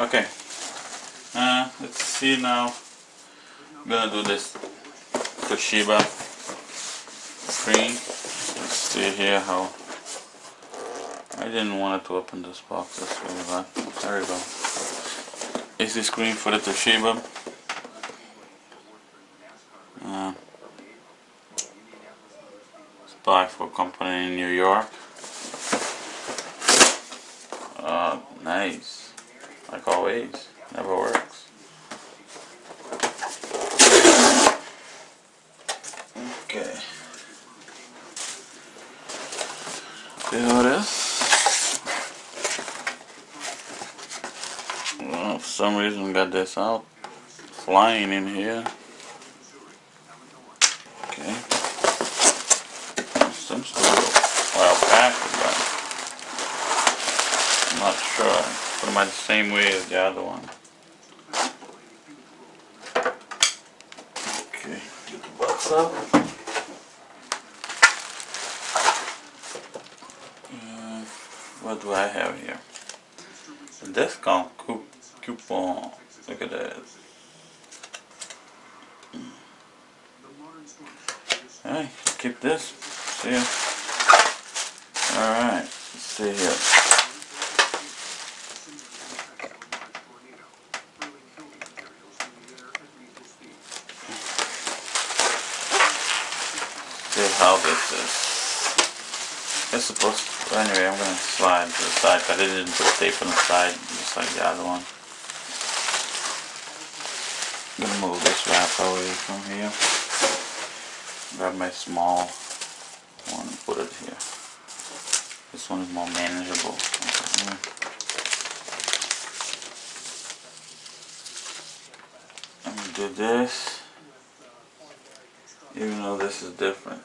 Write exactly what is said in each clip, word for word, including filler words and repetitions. Okay, uh, let's see now. I'm gonna do this Toshiba screen. Let's see here how. I didn't want it to open this box. That's really bad. There we go. Is the screen for the Toshiba? Uh, it's by for a company in New York. Uh, nice. Like always, never works. Okay. See how it is? Well, for some reason got this out. Flying in here. Okay. Some stuff. Well, packed, but I'm not sure. Put them out the same way as the other one. Okay, get the box up. Uh, what do I have here? A discount coupon. Look at this. Alright, keep this. See ya. Alright, let's see here. How this is. It's supposed to, anyway, I'm going to slide to the side, but I didn't put tape on the side, just like the other one. I'm going to move this wrap away from here. Grab my small one and put it here. This one is more manageable. I'm going to do this, even though this is different.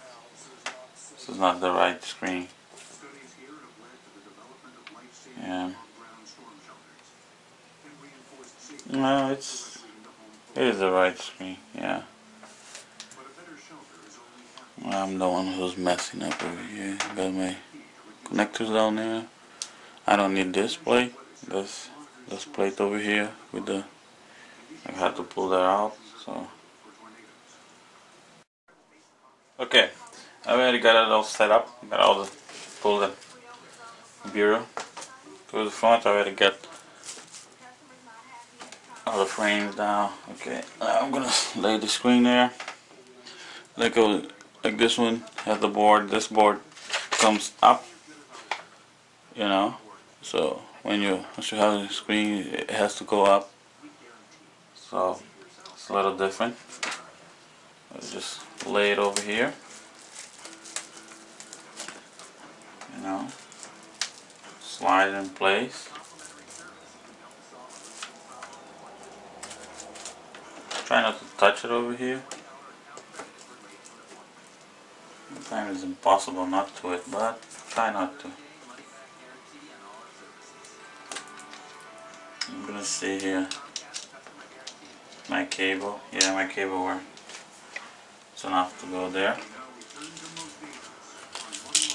This is not the right screen. Yeah. No, it's it is the right screen. Yeah. I'm the one who's messing up over here. Got my connectors down there. I don't need this plate. This this plate over here with the. I had to pull that out. So. Okay. I already got it all set up. Got all the pull the bureau to the front. I already got all the frames down. Okay, now I'm gonna lay the screen there. Like a, like this one has the board. This board comes up. You know, so when you once you have the screen, it has to go up. So it's a little different. Let's just lay it over here. You know, slide it in place. Try not to touch it over here. Sometimes it's impossible not to it, but try not to. I'm gonna see here my cable. Yeah, my cable worked. It's enough to go there.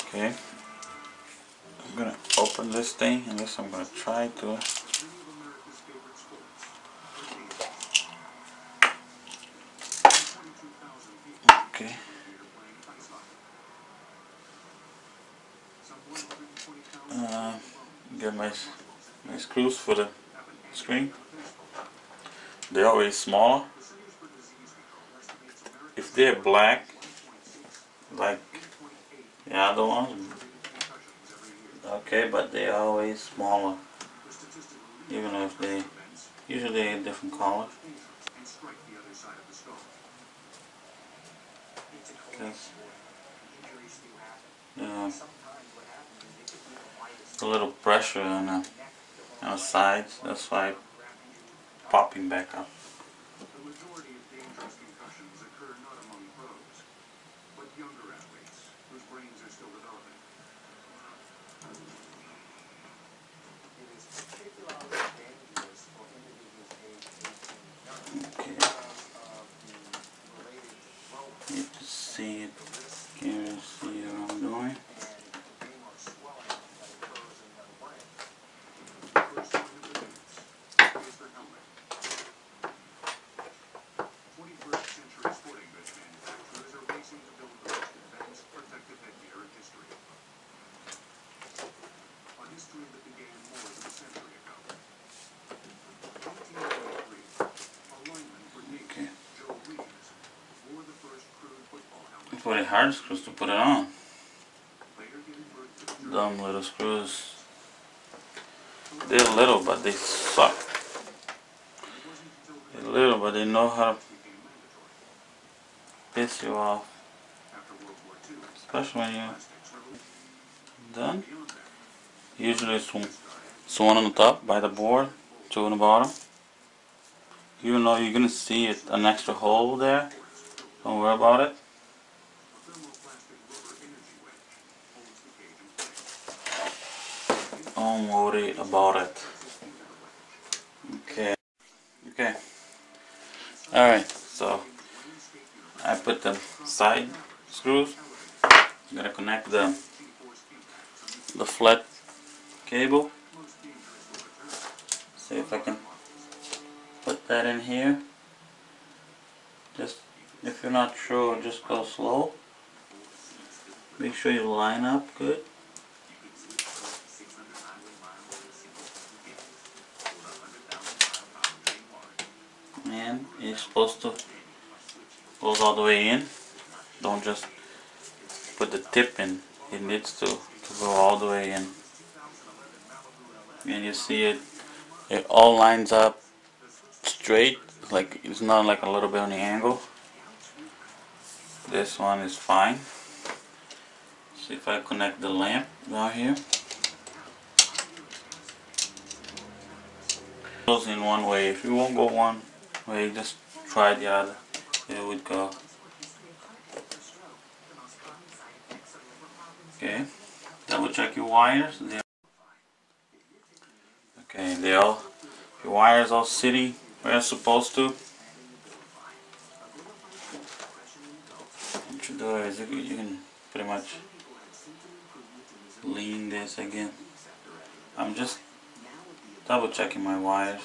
Okay. I'm gonna open this thing, and this I'm gonna try to. Okay. Uh, get my my screws for the screen. They're always smaller. If they're black, like the other ones. Okay, but they're always smaller, even if they usually a different color. Uh, a little pressure on the, on the sides, that's why popping back up. See it, can you see what I'm doing? twenty hard screws to put it on. Dumb little screws. They're little, but they suck. They're little, but they know how to piss you off. Especially when you're done. Usually it's one, it's one on the top by the board, two on the bottom. Even though you're gonna see it, an extra hole there, don't worry about it. Don't worry about it. Okay. Okay. Alright, so I put the side screws. I'm gonna connect the the flat cable. See if I can put that in here. Just if you're not sure, just go slow. Make sure you line up good. And it's supposed to go all the way in. Don't just put the tip in. It needs to, to go all the way in. And you see it, it all lines up straight. Like it's not like a little bit on the angle. This one is fine. See if I connect the lamp down here. It goes in one way. If you won't go one way, just try the other. It would go. Okay. Double check your wires. They're okay, they all your wires all sitting where they're supposed to. What you do is you, you can pretty much lean this again. I'm just double checking my wires,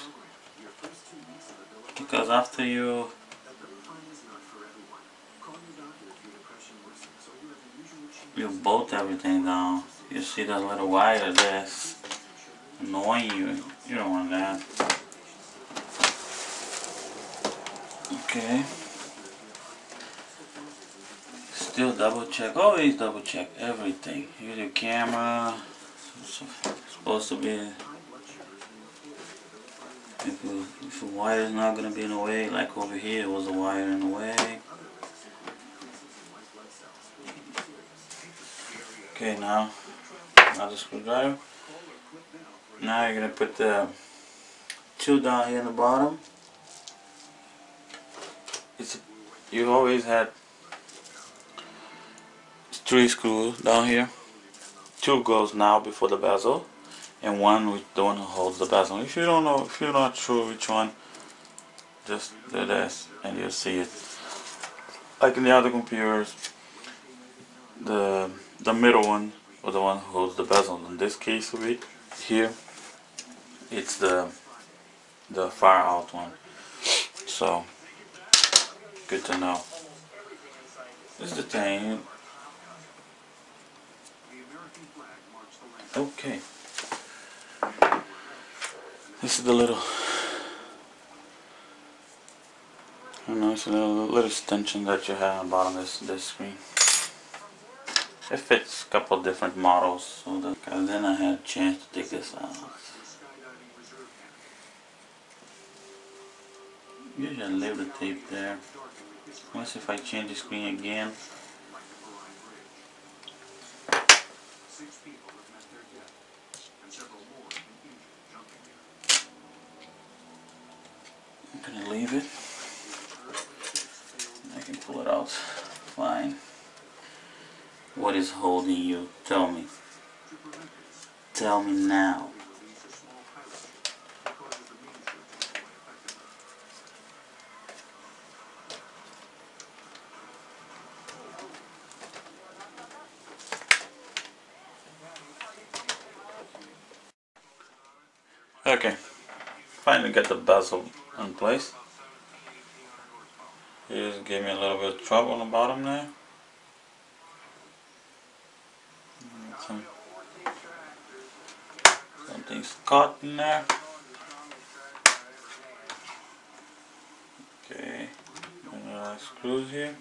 because after you you bolt everything down, you see that little wire that's annoying you. You don't want that. Okay. Still double check. Always double check everything. Here's your camera. It's supposed to be. If, if the wire is not going to be in the way, like over here, it was a wire in the way. Okay, now another screwdriver. Now you're going to put the two down here in the bottom. It's you always had three screws down here. Two goes now before the bezel, and one with the one who holds the bezel. If you don't know, if you're not sure which one, just do this and you'll see it. Like in the other computers, the the middle one or the one who holds the bezel. In this case of it, here, it's the the far out one. So good to know. This is the thing. Okay. This is the little, I don't know, it's a little, little extension that you have on the bottom of this, this screen. It fits a couple different models, so that, and then I had a chance to take this out. Usually I leave the tape there. Once if I change the screen again. I'm gonna leave it. I can pull it out. Fine. What is holding you? Tell me. Tell me now. Okay, finally got the bezel in place. It just gave me a little bit of trouble on the bottom there. Some, something's caught in there. Okay, and there are screws here.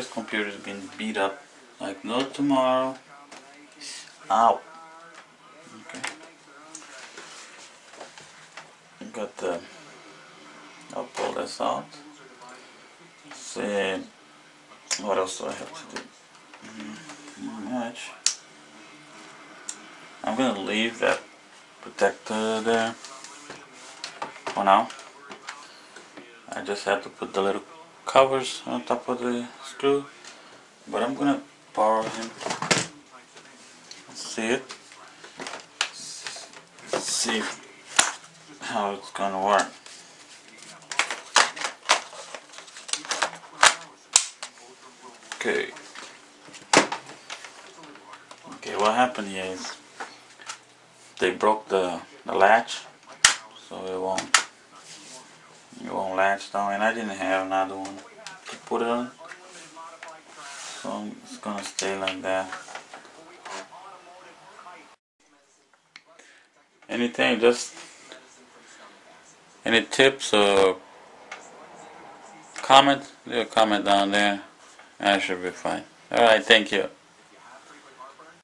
this computer's been beat up. Like no tomorrow. Ow. Okay. I've got the. I'll pull this out. Let's see. What else do I have to do? Not much. I'm gonna leave that protector there for now. I just have to put the little covers on top of the screw, but I'm gonna borrow him. Let's see it. Let's see how it's gonna work. Okay. Okay, what happened here is they broke the, the latch, so it won't it won't latch down, and I didn't have another one to put it on, so it's gonna stay like that. Anything, just any tips or comment, leave a comment down there. I should be fine. Alright, thank you.